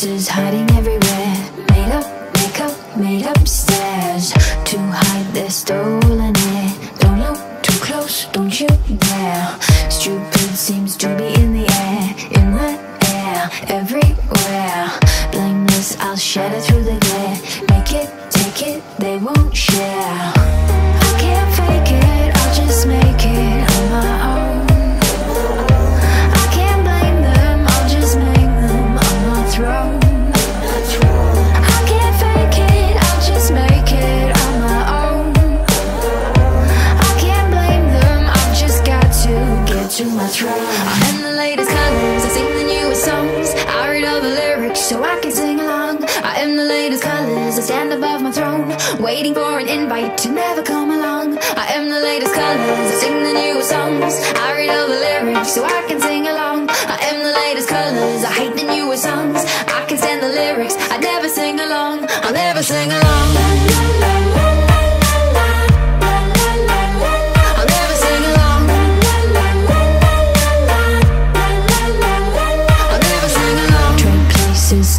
faces hiding everywhere. Made up, makeup, made up stairs to hide their stolen air. Don't look too close, don't you dare. Stupid seems to be in the air, in the air, everywhere. Blameless, I'll shatter through the glare. Make it, take it, they won't share. I can't fake it, I'll just make it on my own. To my throne. I'm in the latest colors, I sing the newest songs. I read all the lyrics so I can sing along. I am the latest colors, I stand above my throne, waiting for an invite to never come along. I am the latest colors, I sing the newest songs. I read all the lyrics so I can sing along. I am the latest colors, I hate the newest songs. I can stand the lyrics, I never sing along. I'll never sing along. La, la, la, la.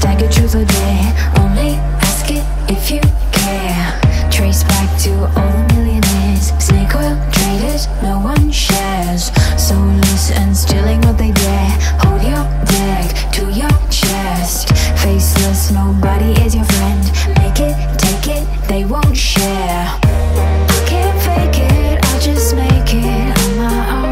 Stagger through the day, only ask it if you care. Trace back to all the millionaires, snake oil traders, no one shares. Soulless and stealing what they dare. Hold your deck to your chest. Faceless, nobody is your friend. Make it, take it, they won't share. I can't fake it, I'll just make it on my own.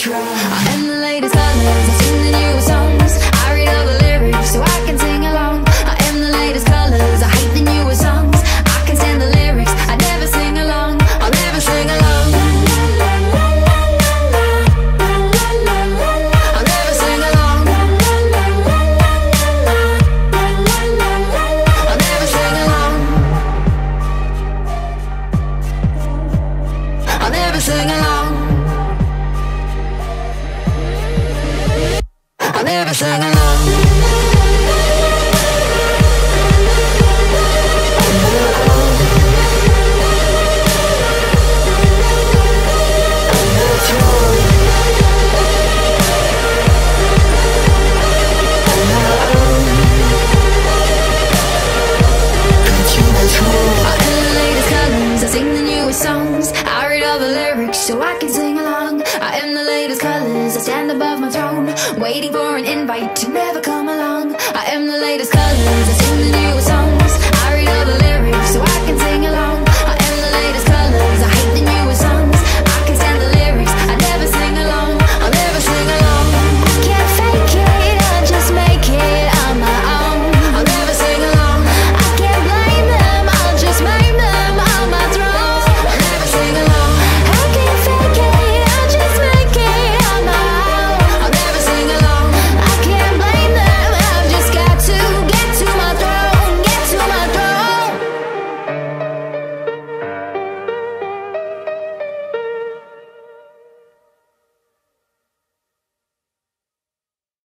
I'm in the latest colors, I sing the newest songs. I read all the lyrics so I can sing along. I am the latest colors, I hate the newest songs. I can stand the lyrics, I never sing along. I'll never sing along. I'll never sing along. I'll never sing along. I'll never sing along. Never sing along. Waiting for an invite to never come along. I am the latest color.